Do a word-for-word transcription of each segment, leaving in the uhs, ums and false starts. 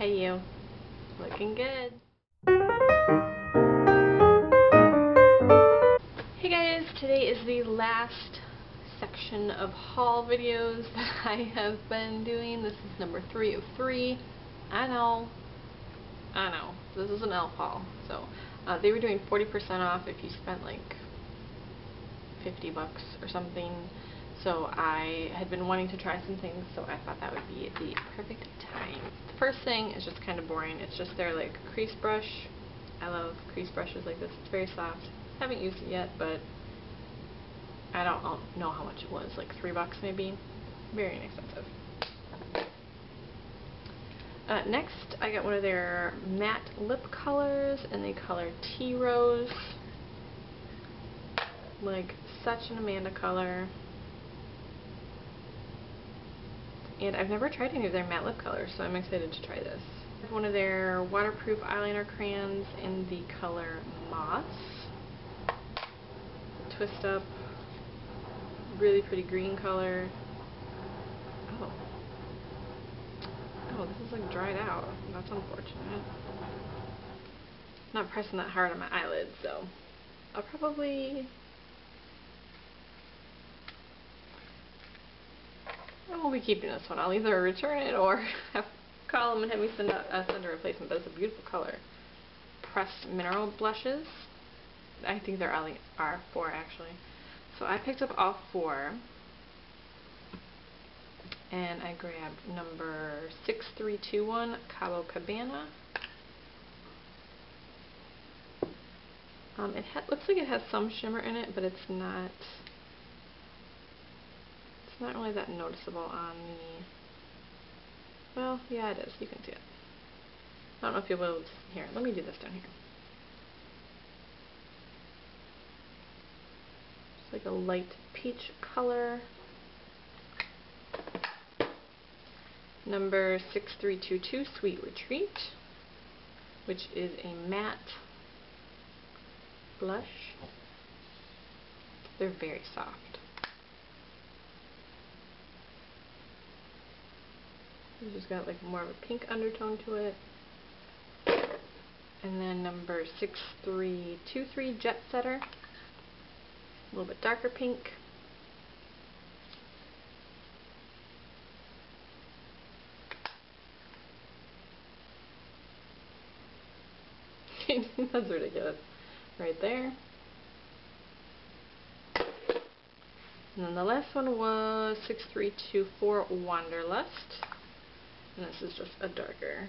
Hey you, looking good. Hey guys, today is the last section of haul videos that I have been doing. This is number three of three. I know, I know, this is an elf haul. So uh, they were doing forty percent off if you spent like fifty bucks or something. So I had been wanting to try some things, so I thought that would be the perfect time. The first thing is just kind of boring. It's just their like crease brush. I love crease brushes like this. It's very soft. Haven't used it yet, but I don't know how much it was, like three bucks maybe. Very inexpensive. Uh, next, I got one of their matte lip colors in the color Tea Rose. Like such an Amanda color. And I've never tried any of their matte lip colors, so I'm excited to try this. One of their waterproof eyeliner crayons in the color Moss. Twist up. Really pretty green color. Oh. Oh, this is like dried out. That's unfortunate. I'm not pressing that hard on my eyelids, so I'll probably... I'll be keeping this one. I'll either return it or have, call them and have me send a, uh, send a replacement, but it's a beautiful color. Pressed Mineral Blushes. I think there are four actually. So I picked up all four and I grabbed number six three two one, Cabo Cabana. Um, it ha looks like it has some shimmer in it, but it's not... It's not really that noticeable on the... Well, yeah, it is. You can see it. I don't know if you'll be able to... Here, let me do this down here. It's like a light peach color. Number six three two two, Sweet Retreat, which is a matte blush. They're very soft. It's just got like more of a pink undertone to it. And then number six three two three, Jet Setter. A little bit darker pink. That's ridiculous. Right there. And then the last one was six three two four, Wanderlust. And this is just a darker,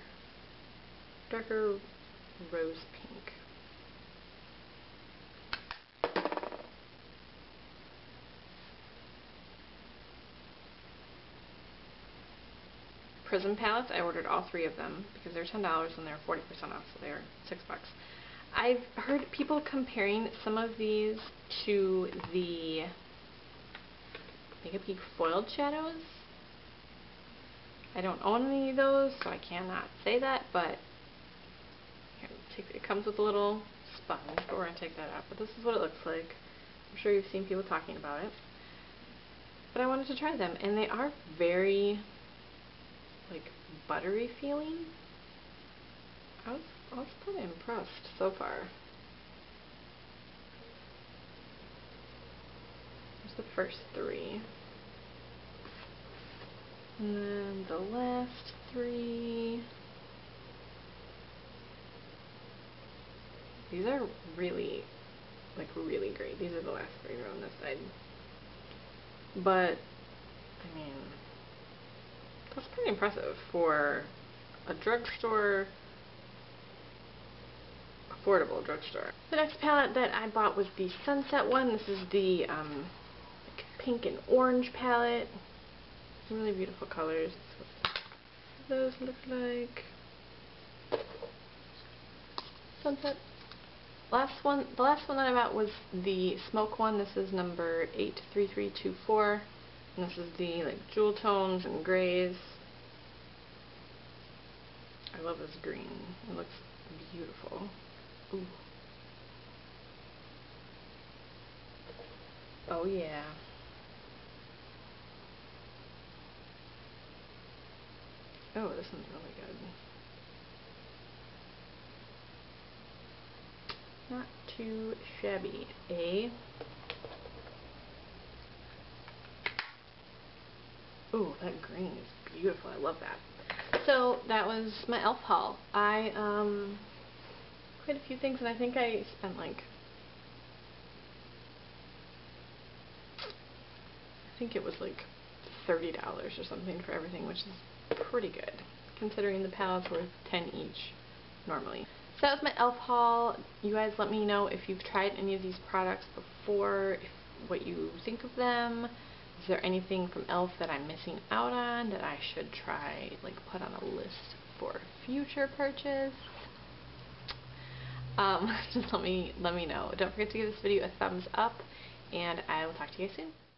darker rose pink. Prism Palettes, I ordered all three of them because they're ten dollars and they're forty percent off, so they're six bucks. I've heard people comparing some of these to the Makeup Geek Foiled Shadows. I don't own any of those, so I cannot say that, but here, take, it comes with a little sponge, but we're going to take that out. But this is what it looks like. I'm sure you've seen people talking about it. But I wanted to try them, and they are very, like, buttery feeling. I was, I was pretty impressed so far. Here's the first three. And then the last three. These are really, like, really great. These are the last three that are on this side. But, I mean, that's pretty impressive for a drugstore, affordable drugstore. The next palette that I bought was the Sunset one. This is the um, like pink and orange palette. Really beautiful colors. Those look like Sunset. Last one, the last one that I bought was the smoke one. This is number eight three three two four, and this is the like jewel tones and grays. I love this green. It looks beautiful. Ooh. Oh yeah. Oh, this one's really good. not too shabby, eh? Ooh, that green is beautiful. I love that. So that was my elf haul. I, um, quite a few things, and I think I spent like, I think it was like thirty dollars or something for everything, which is pretty good, considering the palettes were ten each normally. So that was my elf haul. You guys let me know if you've tried any of these products before, if, what you think of them. Is there anything from elf that I'm missing out on that I should try, like put on a list for future purchase? Um, just let me, let me know. Don't forget to give this video a thumbs up, and I will talk to you guys soon.